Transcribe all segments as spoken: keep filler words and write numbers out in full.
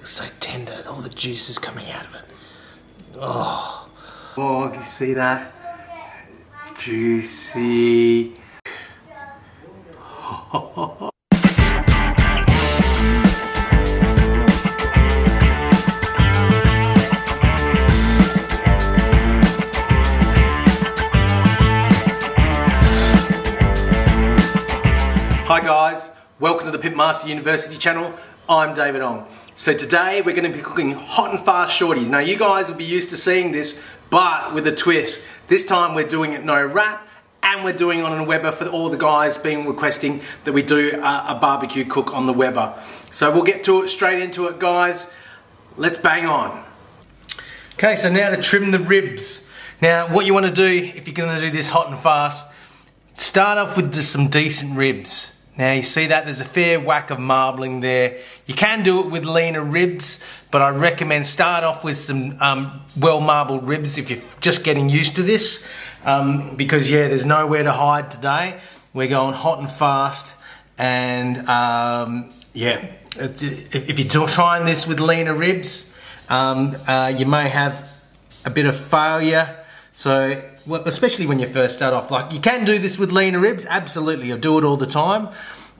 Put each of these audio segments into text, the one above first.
It's so tender, all the juice is coming out of it. Oh, oh, can you see that? Juicy. Hi guys, welcome to the Pitmaster University channel. I'm David Ong. So today we're going to be cooking hot and fast shorties. Now you guys will be used to seeing this, but with a twist. This time we're doing it no wrap, and we're doing it on a Weber for all the guys being requesting that we do a, a barbecue cook on the Weber. So we'll get to it, straight into it guys. Let's bang on. Okay, so now to trim the ribs. Now what you want to do if you're going to do this hot and fast, start off with just some decent ribs. Now you see that there's a fair whack of marbling there. You can do it with leaner ribs, but I recommend start off with some um, well marbled ribs if you're just getting used to this, um, because yeah, there's nowhere to hide today. We're going hot and fast, and um, yeah, if you're trying this with leaner ribs, um, uh, you may have a bit of failure. So. Well, especially when you first start off, like you can do this with leaner ribs, absolutely, I do it all the time,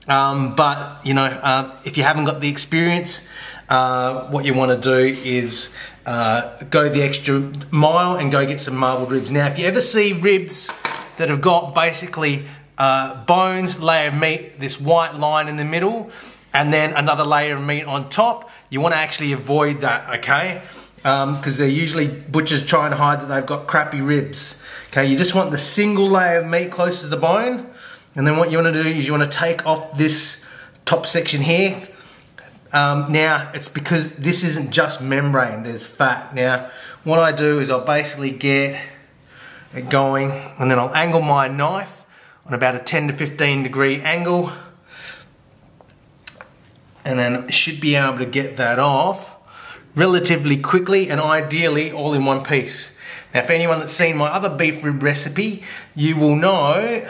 um, but you know, uh, if you haven't got the experience, uh, what you want to do is uh, go the extra mile and go get some marbled ribs. Now if you ever see ribs that have got basically uh, bones, layer of meat, this white line in the middle, and then another layer of meat on top, you want to actually avoid that, okay? Because um, they're usually butchers trying to hide that they've got crappy ribs. Okay, you just want the single layer of meat close to the bone, and then what you want to do is you want to take off this top section here. Um, now it's because this isn't just membrane, there's fat. Now what I do is I'll basically get it going, and then I'll angle my knife on about a ten to fifteen degree angle, and then should be able to get that off relatively quickly, and ideally all in one piece. Now, if anyone that's seen my other beef rib recipe, you will know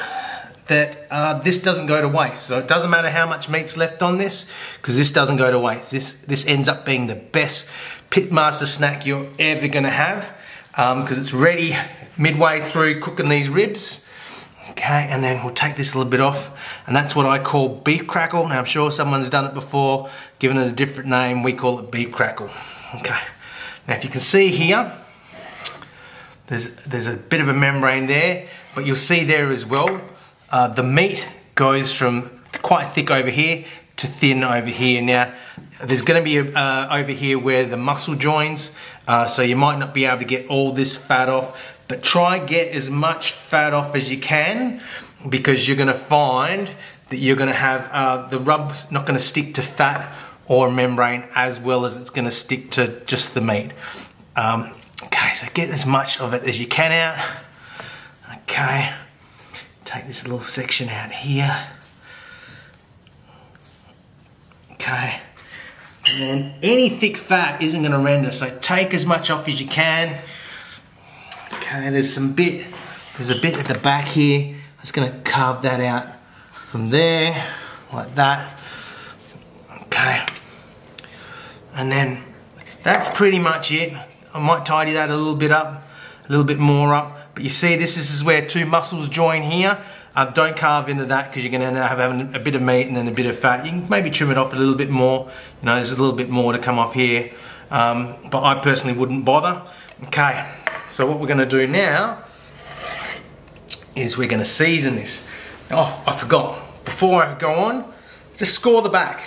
that uh, this doesn't go to waste. So it doesn't matter how much meat's left on this, because this doesn't go to waste. This this ends up being the best Pitmaster snack you're ever going to have, because um, it's ready midway through cooking these ribs. Okay, and then we'll take this little bit off, and that's what I call beef crackle. Now I'm sure someone's done it before, given it a different name, we call it beef crackle. Okay, now if you can see here, there's, there's a bit of a membrane there, but you'll see there as well, uh, the meat goes from quite thick over here to thin over here. Now there's going to be a, uh, over here where the muscle joins, uh, so you might not be able to get all this fat off. But try get as much fat off as you can, because you're going to find that you're going to have uh, the rub's not going to stick to fat or membrane as well as it's going to stick to just the meat. Um, okay, so get as much of it as you can out. Okay, take this little section out here. Okay, and then any thick fat isn't going to render, so take as much off as you can. Okay, there's some bit, there's a bit at the back here. I'm just gonna carve that out from there, like that. Okay, and then that's pretty much it. I might tidy that a little bit up, a little bit more up. But you see, this, this is where two muscles join here. Uh, don't carve into that, because you're gonna have having a bit of meat and then a bit of fat. You can maybe trim it off a little bit more. You know, there's a little bit more to come off here. Um, but I personally wouldn't bother. Okay. So what we're going to do now is we're going to season this. Oh, I forgot. Before I go on, just score the back.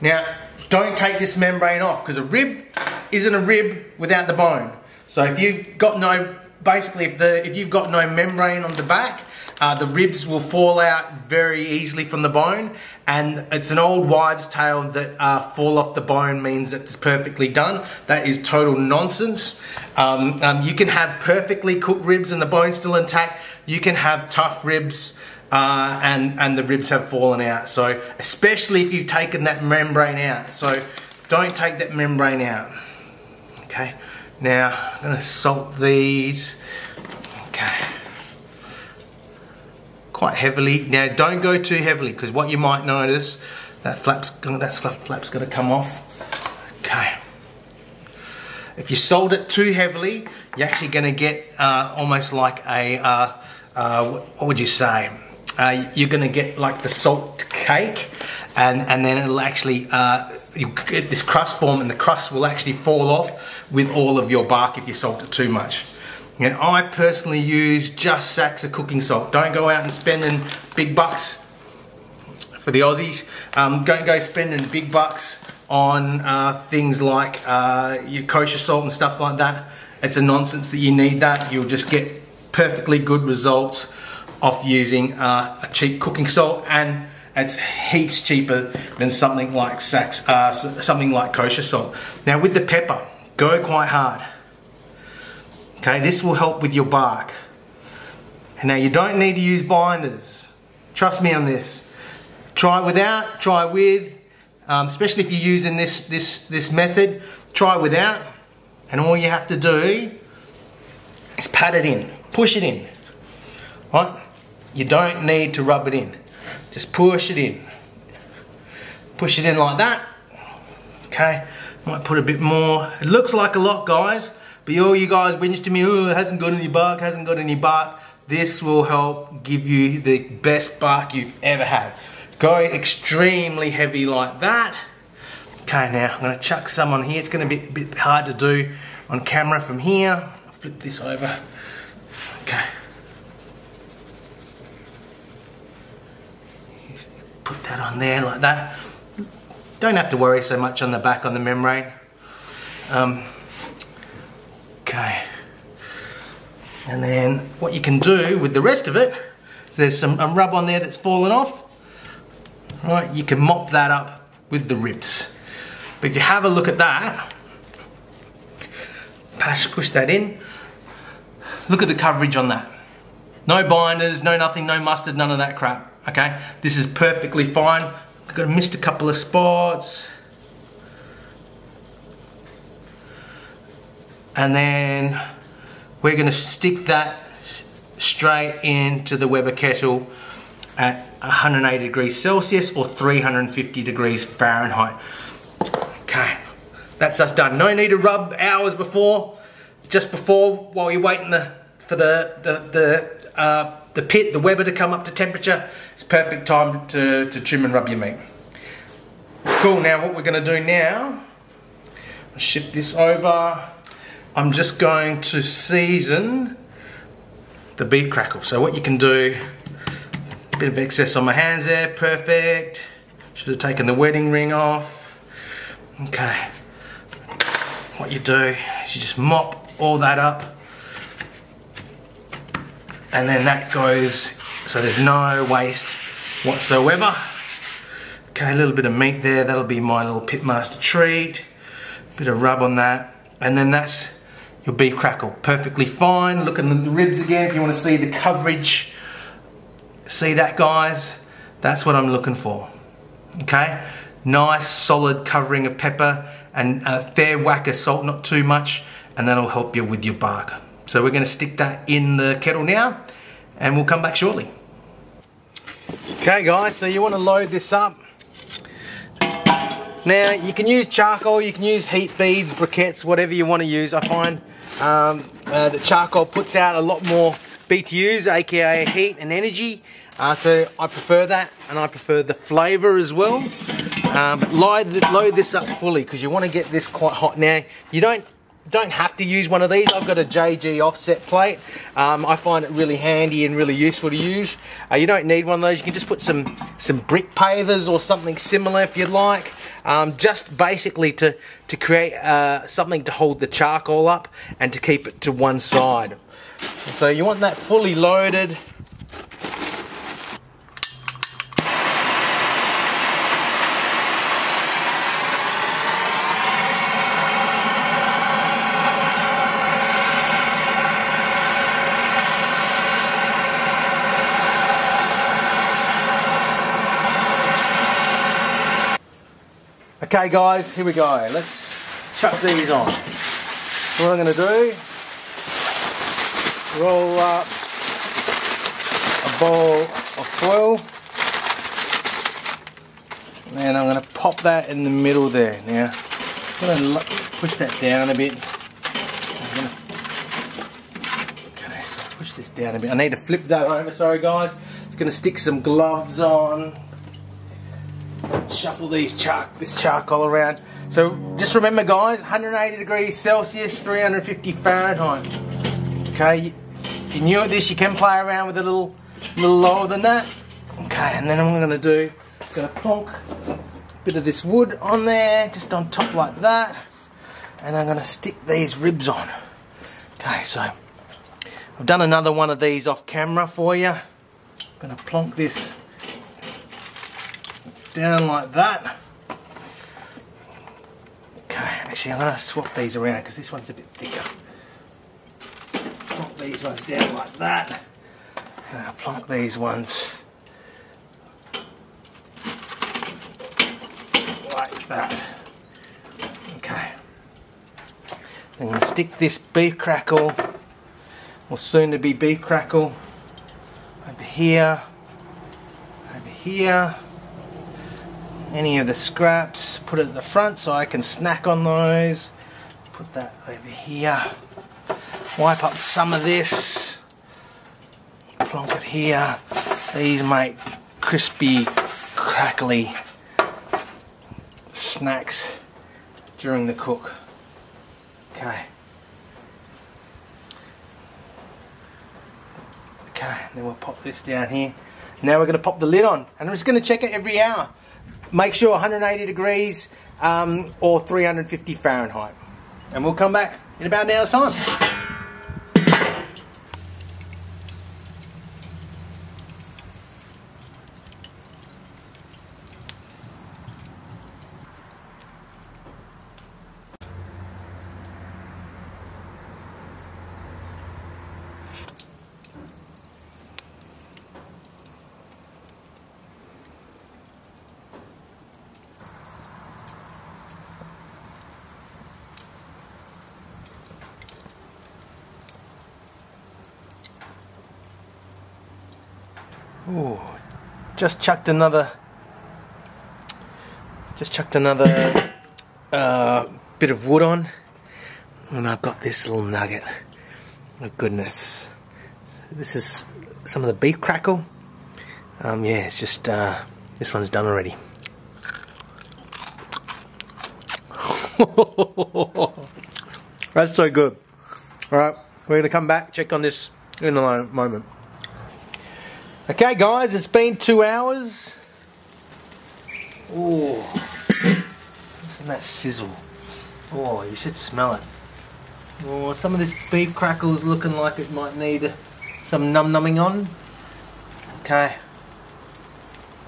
Now, don't take this membrane off, because a rib isn't a rib without the bone. So if you've got no, basically, if the if you've got no membrane on the back, uh, the ribs will fall out very easily from the bone. And it's an old wives' tale that uh, fall off the bone means that it's perfectly done. That is total nonsense. Um, um, you can have perfectly cooked ribs and the bone's still intact. You can have tough ribs uh, and, and the ribs have fallen out. So, especially if you've taken that membrane out. So, don't take that membrane out. Okay, now I'm gonna salt these. Okay. Quite heavily. Now don't go too heavily, because what you might notice That flap's gonna, that flap's gonna come off. Okay. If you sold it too heavily, you're actually gonna get uh, almost like a, uh, uh, what would you say? Uh, you're gonna get like the salt cake, and, and then it'll actually, uh, you get this crust form, and the crust will actually fall off with all of your bark if you salt it too much. And I personally use just Saxa cooking salt. Don't go out and spending big bucks for the Aussies. Um, don't go spending big bucks on uh, things like uh, your kosher salt and stuff like that. It's a nonsense that you need that. You'll just get perfectly good results off using uh, a cheap cooking salt, and it's heaps cheaper than something like Sax, uh, something like kosher salt. Now with the pepper, go quite hard. Okay, this will help with your bark. Now you don't need to use binders. Trust me on this. Try without, try with, um, especially if you're using this, this, this method, try without, and all you have to do is pat it in, push it in. All right? You don't need to rub it in. Just push it in. Push it in like that. Okay, might put a bit more. It looks like a lot, guys, but all you guys whinge to me, oh, it hasn't got any bark, hasn't got any bark. This will help give you the best bark you've ever had. Go extremely heavy like that. Okay, now I'm gonna chuck some on here. It's gonna be a bit hard to do on camera from here. I'll flip this over. Okay. Put that on there like that. Don't have to worry so much on the back on the membrane. Um, okay. And then what you can do with the rest of it, so there's some um, rub on there that's fallen off. All right, you can mop that up with the ribs. But if you have a look at that, push that in. Look at the coverage on that. No binders, no nothing, no mustard, none of that crap. Okay, this is perfectly fine. I've got missed a couple of spots. And then we're gonna stick that straight into the Weber kettle at one hundred eighty degrees Celsius or three hundred fifty degrees Fahrenheit. Okay, that's us done. No need to rub hours before, just before while you're waiting the, for the, the, the uh, the pit, the Weber to come up to temperature. It's perfect time to, to trim and rub your meat. Cool, now what we're gonna do now, I'll shift this over. I'm just going to season the beef crackle. So what you can do, a bit of excess on my hands there, perfect. Should have taken the wedding ring off. Okay, what you do is you just mop all that up, and then that goes, so there's no waste whatsoever. Okay, a little bit of meat there, that'll be my little Pitmaster treat. Bit of rub on that, and then that's your beef crackle. Perfectly fine. Look at the ribs again if you want to see the coverage. See that, guys? That's what I'm looking for. Okay, nice solid covering of pepper and a fair whack of salt, not too much, and that'll help you with your bark. So we're going to stick that in the kettle now, and we'll come back shortly. Okay guys, so you want to load this up. Now you can use charcoal, you can use heat beads, briquettes, whatever you want to use. I find um, uh, the charcoal puts out a lot more B T Us, aka heat and energy. Uh, so I prefer that, and I prefer the flavour as well. Um, but load, load this up fully because you want to get this quite hot. Now you don't Don't have to use one of these. I've got a J G offset plate. Um, I find it really handy and really useful to use. Uh, you don't need one of those. You can just put some some brick pavers or something similar if you'd like. Um, just basically to to create uh, something to hold the charcoal up and to keep it to one side. So you want that fully loaded. Okay guys, here we go. Let's chuck these on. What I'm going to do, roll up a ball of foil. and I'm going to pop that in the middle there. Now I'm going to push that down a bit. I'm going to okay, so push this down a bit. I need to flip that over, sorry guys. It's going to stick some gloves on. Shuffle these char this charcoal around. So just remember guys, one hundred eighty degrees Celsius, three hundred fifty Fahrenheit. Okay, if you're new at this, you can play around with it a little, little lower than that. Okay, and then I'm gonna do, I'm gonna plonk a bit of this wood on there, just on top like that. And I'm gonna stick these ribs on. Okay, so I've done another one of these off camera for you. I'm gonna plonk this down like that. Actually, I'm going to swap these around because this one's a bit thicker. Plonk these ones down like that. And I'll plonk these ones like that. Okay. I'm going to stick this beef crackle, or soon to be beef crackle, over here, over here. Any of the scraps, put it at the front so I can snack on those. Put that over here. Wipe up some of this. Plonk it here. These make crispy, crackly snacks during the cook. Okay. Okay, and then we'll pop this down here. Now we're going to pop the lid on, and I'm just going to check it every hour. Make sure one hundred eighty degrees um, or three hundred fifty Fahrenheit. And we'll come back in about an hour's time. Ooh, just chucked another, just chucked another uh, bit of wood on, and I've got this little nugget. Oh goodness, this is some of the beef crackle. Um, yeah, it's just uh, this one's done already. That's so good. All right, we're gonna come back, check on this in a moment. Okay guys, it's been two hours. Ooh, listen to that sizzle. Oh, you should smell it. Oh, some of this beef crackle's looking like it might need some num-numbing on. Okay.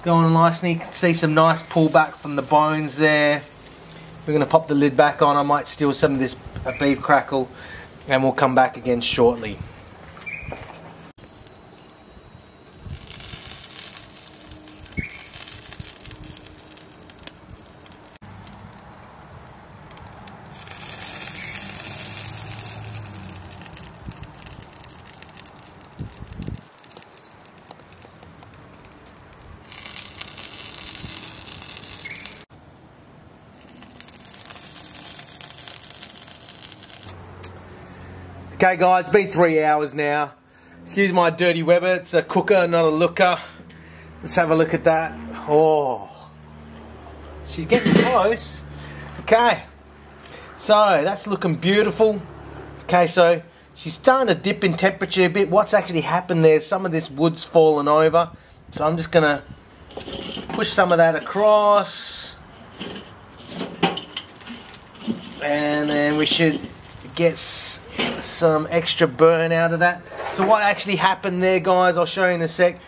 Going nicely, you can see some nice pullback from the bones there. We're gonna pop the lid back on. I might steal some of this beef crackle and we'll come back again shortly. Okay guys, it's been three hours now. Excuse my dirty Weber, it's a cooker, not a looker. Let's have a look at that. Oh, she's getting close. Okay, so that's looking beautiful. Okay, so she's starting to dip in temperature a bit. What's actually happened there, some of this wood's fallen over. So I'm just gonna push some of that across. And then we should get some extra burn out of that. So what actually happened there guys, I'll show you in a sec,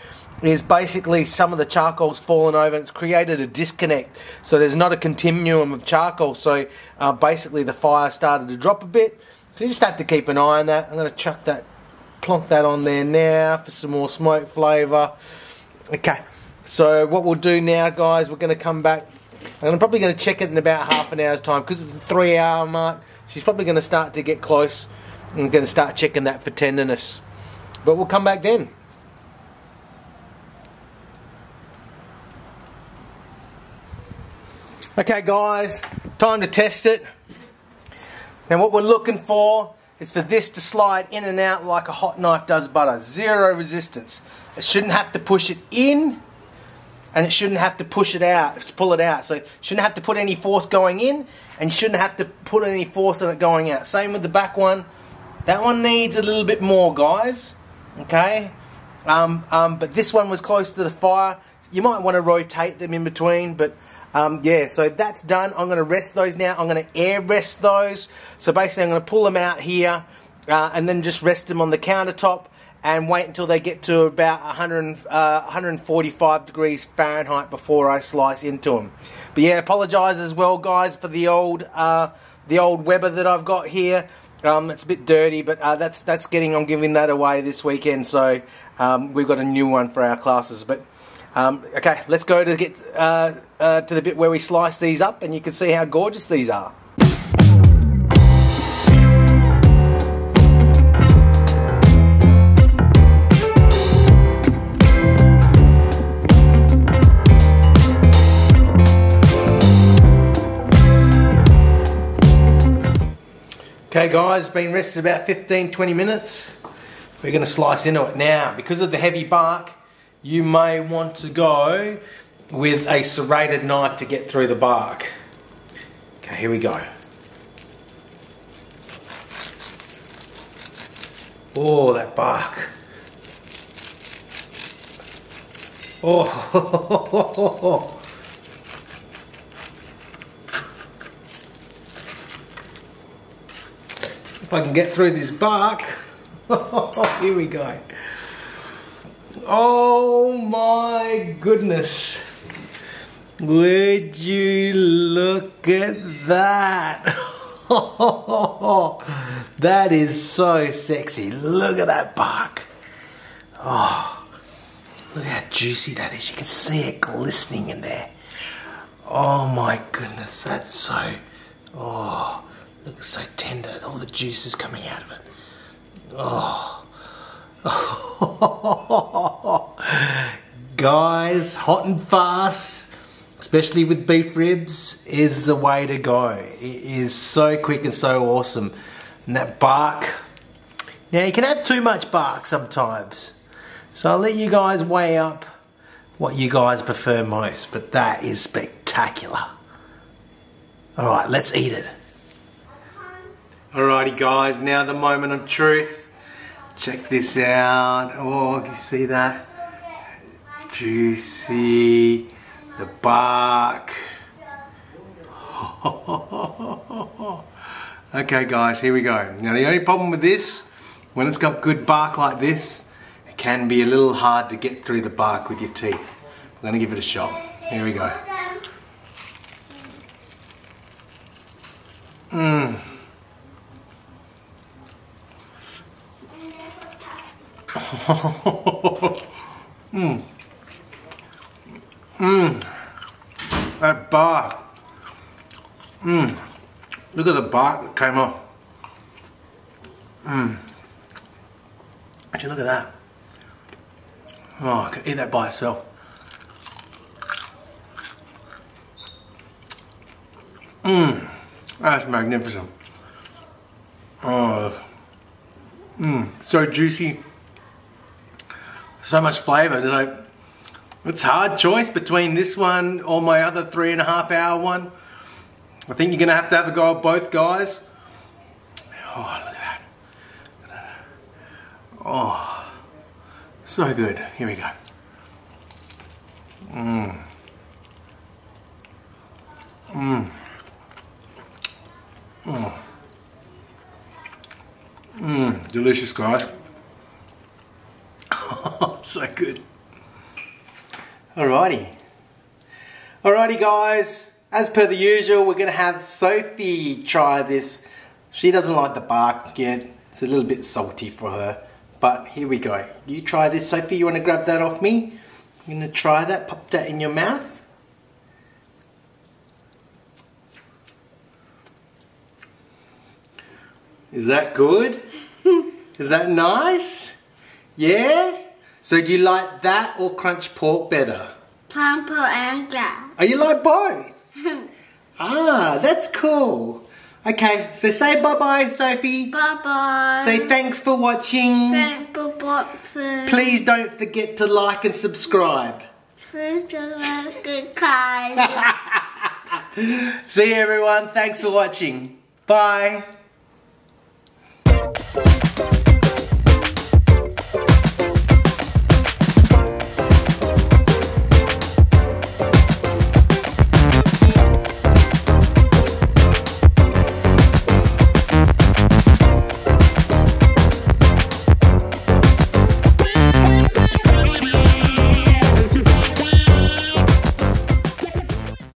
is basically some of the charcoal's fallen over and it's created a disconnect, so there's not a continuum of charcoal, so uh, basically the fire started to drop a bit, so you just have to keep an eye on that. I'm going to chuck that, plonk that on there now for some more smoke flavor. Okay, so what we'll do now guys, we're going to come back and I'm probably going to check it in about half an hour's time, because it's a three hour mark. She's probably going to start to get close. I'm going to start checking that for tenderness, but we'll come back then. Okay guys, time to test it. Now what we're looking for is for this to slide in and out like a hot knife does butter. Zero resistance. It shouldn't have to push it in, and it shouldn't have to push it out, pull it out. So you shouldn't have to put any force going in, and you shouldn't have to put any force on it going out. Same with the back one. That one needs a little bit more, guys. Okay? Um, um, but this one was close to the fire. You might want to rotate them in between, but um, yeah, so that's done. I'm going to rest those now. I'm going to air rest those. So basically I'm going to pull them out here uh, and then just rest them on the countertop and wait until they get to about one hundred, uh, one forty-five degrees Fahrenheit before I slice into them. But yeah, apologise as well, guys, for the old uh, the old Weber that I've got here. Um, it's a bit dirty, but uh, that's that's getting. I'm giving that away this weekend, so um, we've got a new one for our classes. But um, okay, let's go to get uh, uh, to the bit where we slice these up, and you can see how gorgeous these are. Okay guys, been rested about fifteen to twenty minutes. We're going to slice into it now. Because of the heavy bark, you may want to go with a serrated knife to get through the bark. Okay, here we go. Oh, that bark. Oh. If I can get through this bark, here we go. Oh my goodness. Would you look at that? That is so sexy. Look at that bark. Oh, look how juicy that is. You can see it glistening in there. Oh my goodness, that's so, oh. Looks so tender, all the juice is coming out of it. Oh. Guys, hot and fast, especially with beef ribs, is the way to go. It is so quick and so awesome. And that bark. Now you can have too much bark sometimes. So I'll let you guys weigh up what you guys prefer most, but that is spectacular. All right, let's eat it. Alrighty guys, now the moment of truth. Check this out. Oh, can you see that? Juicy. The bark. Okay guys, here we go. Now the only problem with this, when it's got good bark like this, it can be a little hard to get through the bark with your teeth. I'm gonna give it a shot. Here we go. Mmm. Mmm. Mmm. That bark. Mmm. Look at the bark that came off. Mmm. Actually, look at that. Oh, I could eat that by itself. Mmm. That's magnificent. Oh. Mmm. So juicy. So much flavour. Like, it's a hard choice between this one or my other three and a half hour one. I think you're going to have to have a go at both, guys. Oh, look at that. Oh, so good. Here we go. Mmm. Mmm. Mmm. Mmm. Delicious, guys. So good. Alrighty. Alrighty guys, as per the usual, we're gonna have Sophie try this. She doesn't like the bark yet. It's a little bit salty for her, but here we go. You try this, Sophie. You wanna grab that off me? I'm gonna try that, pop that in your mouth. Is that good? Is that nice? Yeah? So do you like that or crunch pork better? Crunch pork and that. Oh, you like both? Ah, that's cool. Okay, so say bye-bye, Sophie. Bye-bye. Say thanks for watching. Thanks for watching. Please don't forget to like and subscribe. Please don't like and subscribe. See you, everyone. Thanks for watching. Bye.